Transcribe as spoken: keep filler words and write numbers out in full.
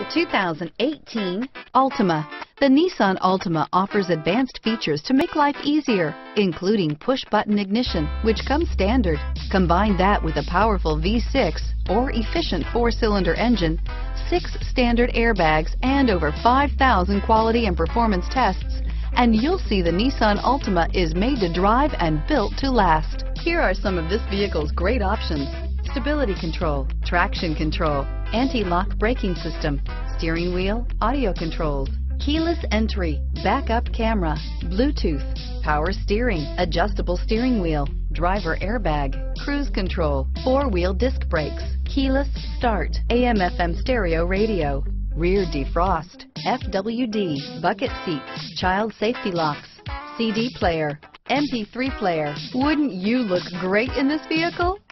The two thousand eighteen Altima. The Nissan Altima offers advanced features to make life easier, including push-button ignition, which comes standard. Combine that with a powerful V six or efficient four-cylinder engine, six standard airbags, and over five thousand quality and performance tests, and you'll see the Nissan Altima is made to drive and built to last. Here are some of this vehicle's great options: stability control, traction control, anti-lock braking system, steering wheel audio controls, keyless entry, backup camera, Bluetooth, power steering, adjustable steering wheel, driver airbag, cruise control, four-wheel disc brakes, keyless start, A M F M stereo radio, rear defrost, F W D, bucket seats, child safety locks, C D player, M P three player. Wouldn't you look great in this vehicle?